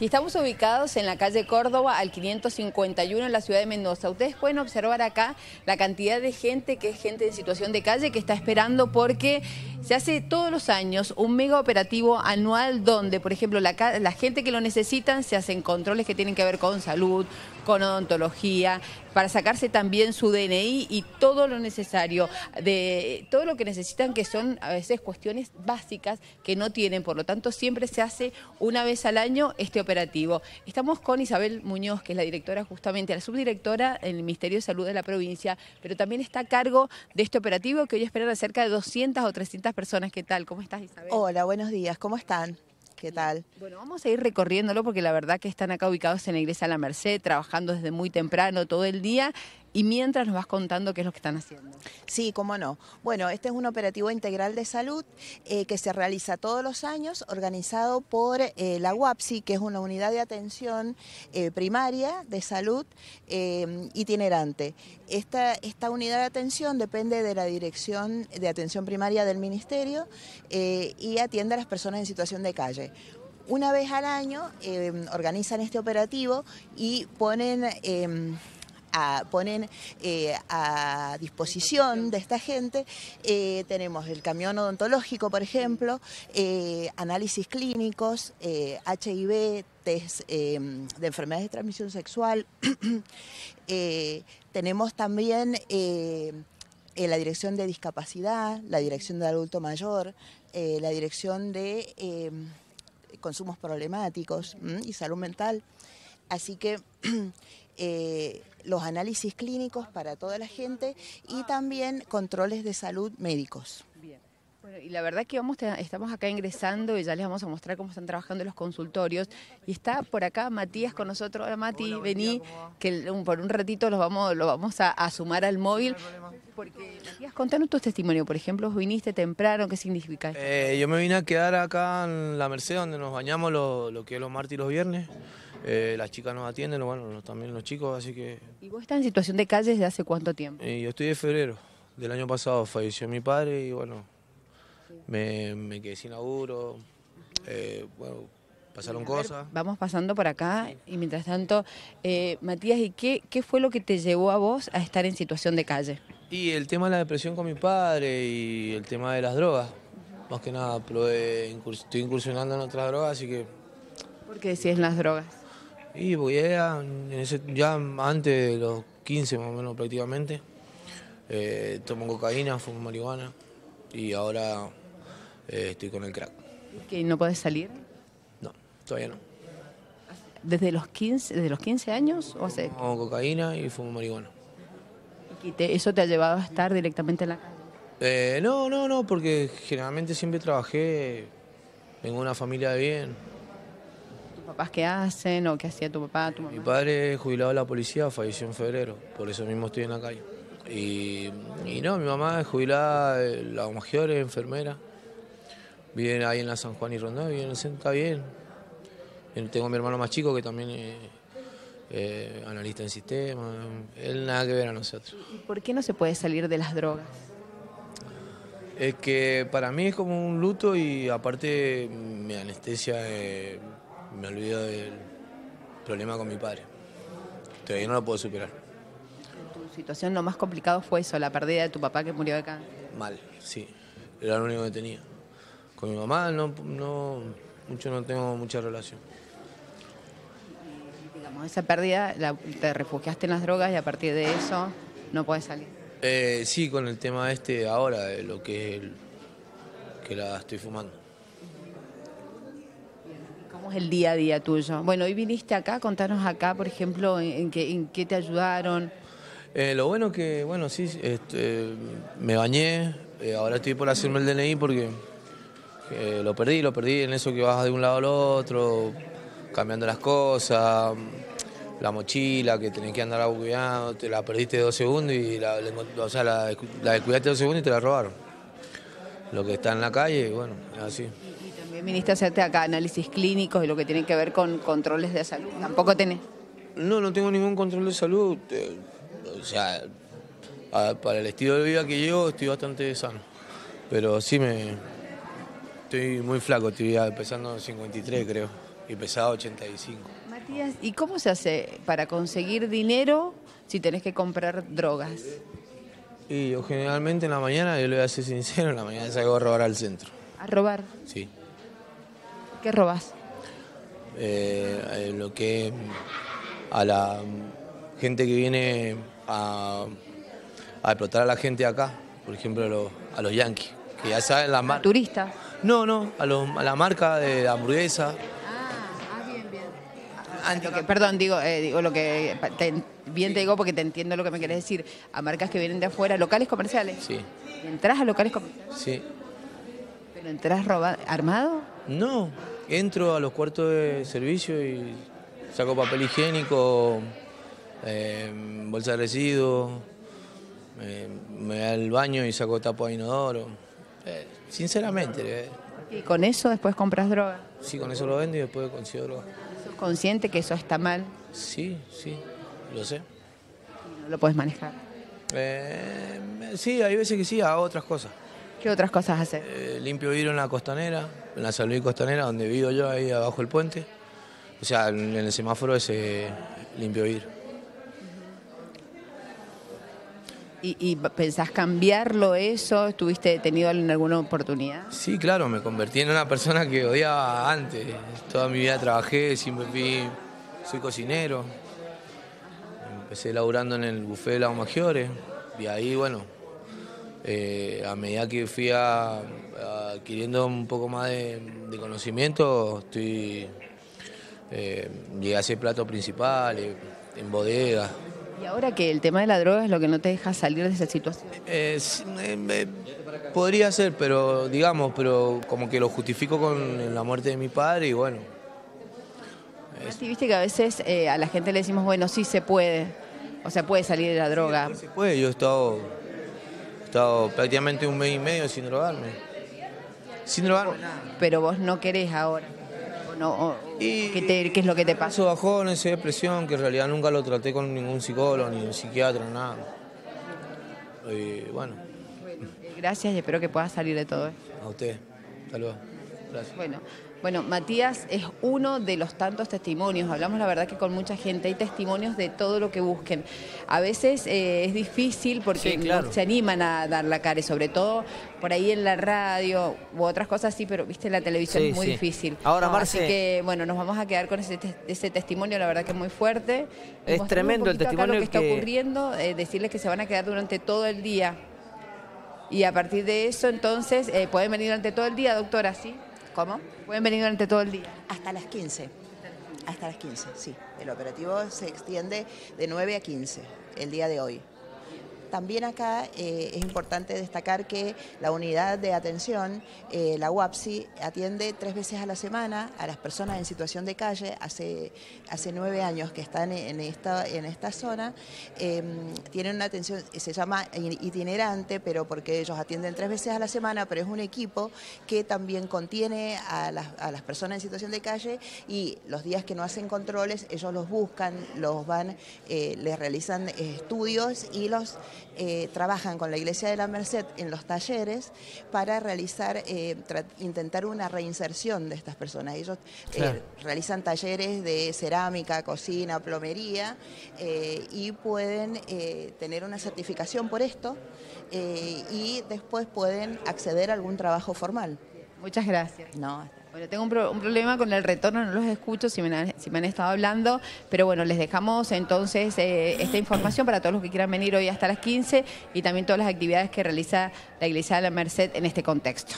Y estamos ubicados en la calle Córdoba al 551 en la ciudad de Mendoza. Ustedes pueden observar acá la cantidad de gente que es gente en situación de calle que está esperando porque se hace todos los años un mega operativo anual donde, por ejemplo, la gente que lo necesitan se hacen controles que tienen que ver con salud, con odontología, para sacarse también su DNI y todo lo necesario, de todo lo que necesitan, que son a veces cuestiones básicas que no tienen. Por lo tanto, siempre se hace una vez al año este operativo. Estamos con Isabel Muñoz, que es la directora, justamente la subdirectora en el Ministerio de Salud de la provincia, pero también está a cargo de este operativo que hoy esperan a cerca de 200 o 300 personas. ¿Qué tal? ¿Cómo estás, Isabel? Hola, buenos días. ¿Cómo están? ¿Qué tal? Bueno, vamos a ir recorriéndolo porque la verdad que están acá ubicados en la iglesia La Merced, trabajando desde muy temprano todo el día y mientras nos vas contando qué es lo que están haciendo. Sí, cómo no. Bueno, este es un operativo integral de salud que se realiza todos los años, organizado por la UAPSI, que es una unidad de atención primaria de salud itinerante. Esta unidad de atención depende de la Dirección de Atención Primaria del Ministerio y atiende a las personas en situación de calle. Una vez al año organizan este operativo y ponen a disposición de esta gente, tenemos el camión odontológico, por ejemplo, análisis clínicos, HIV, test de enfermedades de transmisión sexual, tenemos también la dirección de discapacidad, la dirección de adulto mayor, la dirección de consumos problemáticos y salud mental. Así que los análisis clínicos para toda la gente y también controles de salud médicos. Bien. Bueno, y la verdad que estamos acá ingresando y ya les vamos a mostrar cómo están trabajando los consultorios. Y está por acá Matías con nosotros. Hola, Mati, hola, vení, que por un ratito los vamos a sumar al móvil. Porque, Matías, contanos tu testimonio. Por ejemplo, viniste temprano, ¿qué significa esto? Yo me vine a quedar acá en La Merced, donde nos bañamos lo que es los martes y los viernes. Las chicas nos atienden, bueno, también los chicos, así que... ¿Y vos estás en situación de calle desde hace cuánto tiempo? Yo estoy de febrero del año pasado, falleció mi padre y bueno, me quedé sin laburo, bueno, pasaron cosas. Vamos pasando por acá y mientras tanto, Matías, ¿y qué fue lo que te llevó a vos a estar en situación de calle? Y el tema de la depresión con mi padre y el tema de las drogas, más que nada, estoy incursionando en otras drogas, así que... ¿Por qué decís las drogas? Y porque ya antes de los 15 más o menos prácticamente, tomo cocaína, fumo marihuana y ahora estoy con el crack. ¿Y no podés salir? No, todavía no. ¿Desde los 15 años? O sea... Tomo cocaína y fumo marihuana. ¿Y eso te ha llevado a estar directamente en la calle? No, porque generalmente siempre trabajé, vengo de una familia de bien. ¿Papás qué hacen o qué hacía tu papá, tu mamá? Mi padre jubilado de la policía, falleció en febrero, por eso mismo estoy en la calle. Y no, mi mamá es jubilada de Lago Maggiore, enfermera, vive ahí en la San Juan y Rondá, vive en el centro, está bien. Tengo a mi hermano más chico que también es analista en sistemas, él nada que ver a nosotros. ¿Y por qué no se puede salir de las drogas? Es que para mí es como un luto y aparte me anestesia... Me olvido del problema con mi padre. Todavía no lo puedo superar. ¿En tu situación lo más complicado fue eso, la pérdida de tu papá que murió de cáncer? Mal, sí. Era lo único que tenía. Con mi mamá no tengo mucha relación. Digamos, esa pérdida, te refugiaste en las drogas y a partir de eso no podés salir. Sí, con el tema este ahora, de lo que es que la estoy fumando. El día a día tuyo. Bueno, hoy viniste acá, contanos acá, por ejemplo, en qué te ayudaron. Lo bueno que, bueno, sí, me bañé, ahora estoy por hacerme el DNI porque lo perdí en eso que vas de un lado al otro, cambiando las cosas, la mochila que tenés que andar cuidando, te la perdiste 2 segundos y la descuidaste 2 segundos y te la robaron. Lo que está en la calle, bueno, es así. Viniste a hacerte acá análisis clínicos y lo que tiene que ver con controles de salud. ¿Tampoco tenés? No tengo ningún control de salud. O sea, para el estilo de vida que llevo estoy bastante sano. Pero sí estoy muy flaco, estoy empezando en 53 creo. y pesaba 85. Matías, ¿y cómo se hace para conseguir dinero si tenés que comprar drogas? Y yo generalmente en la mañana, yo le voy a ser sincero, en la mañana salgo a robar al centro. ¿A robar? Sí. ¿Qué robás? Lo que a la gente que viene a explotar a la gente acá, por ejemplo a los yanquis, que ya saben las marcas. ¿Turistas? No, no, a la marca de la hamburguesa. Bien, bien. Digo porque te entiendo lo que me querés decir. A marcas que vienen de afuera, locales comerciales. Sí. ¿Entrás a locales comerciales? Sí. ¿Pero entras armado? No, entro a los cuartos de servicio y saco papel higiénico, bolsa de residuos, me da el baño y saco tapo de inodoro. Sinceramente. ¿Y con eso después compras droga? Sí, con eso lo vendo y después consigo droga. ¿Sos consciente que eso está mal? Sí, sí, lo sé. ¿Y no lo podés manejar? Sí, hay veces que sí, hago otras cosas. ¿Qué otras cosas haces? Limpio vidrio en la costanera, en la Salud y Costanera, donde vivo yo, ahí abajo el puente. O sea, en el semáforo ese limpio vidrio. ¿Y pensás cambiarlo eso? ¿Estuviste detenido en alguna oportunidad? Sí, claro, me convertí en una persona que odiaba antes. Toda mi vida trabajé, siempre soy cocinero. Empecé laburando en el buffet de Lago Maggiore y ahí, bueno... a medida que fui adquiriendo un poco más de conocimiento, llegué a ser plato principal, en bodega. ¿Y ahora que el tema de la droga es lo que no te deja salir de esa situación? Podría ser, pero digamos, como que lo justifico con la muerte de mi padre y bueno. Viste que a veces a la gente le decimos, bueno, sí se puede, o sea, puede salir de la droga. Sí, se puede, yo he estado... prácticamente un mes y medio sin drogarme. Sin drogarme. Pero vos no querés ahora. ¿Qué es lo que te pasa? Eso bajó, no sé, depresión, que en realidad nunca lo traté con ningún psicólogo, ni un psiquiatra, nada. Y bueno. Gracias y espero que puedas salir de todo. A usted. Saludos. Gracias. Bueno, Matías es uno de los tantos testimonios, hablamos la verdad que con mucha gente, hay testimonios de todo lo que busquen. A veces es difícil porque sí, claro, no se animan a dar la cara, sobre todo por ahí en la radio u otras cosas sí, pero viste, la televisión sí, es muy difícil. Ahora, Marce... Así que bueno, nos vamos a quedar con ese testimonio, la verdad que es muy fuerte. Es tremendo el testimonio lo que está ocurriendo, decirles que se van a quedar durante todo el día y a partir de eso entonces pueden venir durante todo el día, doctora, ¿sí? ¿Cómo? Pueden venir durante todo el día. Hasta las 15. Hasta las 15, sí. El operativo se extiende de 9 a 15 el día de hoy. También acá es importante destacar que la unidad de atención, la UAPSI, atiende 3 veces a la semana a las personas en situación de calle. Hace 9 años que están en esta zona. Tienen una atención, se llama itinerante, pero porque ellos atienden 3 veces a la semana, pero es un equipo que también contiene a las personas en situación de calle y los días que no hacen controles, ellos los buscan, les realizan estudios y los... trabajan con la Iglesia de La Merced en los talleres para realizar, intentar una reinserción de estas personas. Ellos claro, realizan talleres de cerámica, cocina, plomería y pueden tener una certificación por esto y después pueden acceder a algún trabajo formal. Muchas gracias. No. Bueno, tengo un problema con el retorno, no los escucho si me han estado hablando, pero bueno, les dejamos entonces esta información para todos los que quieran venir hoy hasta las 15 y también todas las actividades que realiza la Iglesia de la Merced en este contexto.